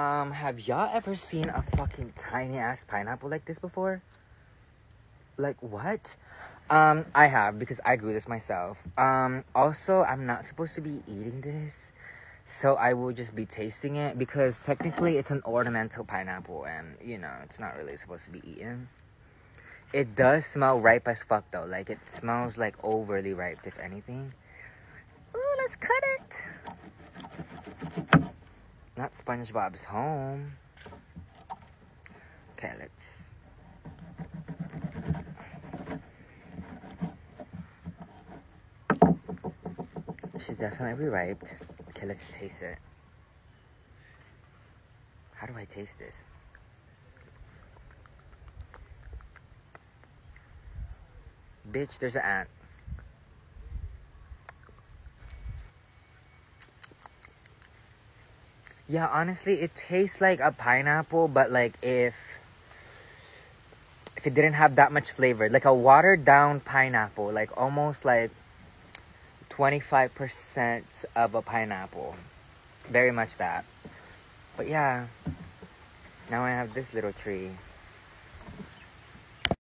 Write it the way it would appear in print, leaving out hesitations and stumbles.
Have y'all ever seen a fucking tiny-ass pineapple like this before? Like, what? I have, because I grew this myself. Also, I'm not supposed to be eating this, so I will just be tasting it, because technically it's an ornamental pineapple, and, you know, it's not really supposed to be eaten. It does smell ripe as fuck, though. Like, it smells, like, overly ripe, if anything. Ooh, let's cut it! Not SpongeBob's home. Okay, let's... She's definitely ripe. Okay, let's taste it. How do I taste this? Bitch, there's an ant. Yeah, honestly, it tastes like a pineapple, but like if it didn't have that much flavor. Like a watered-down pineapple, like almost like 25% of a pineapple. Very much that. But yeah, now I have this little tree.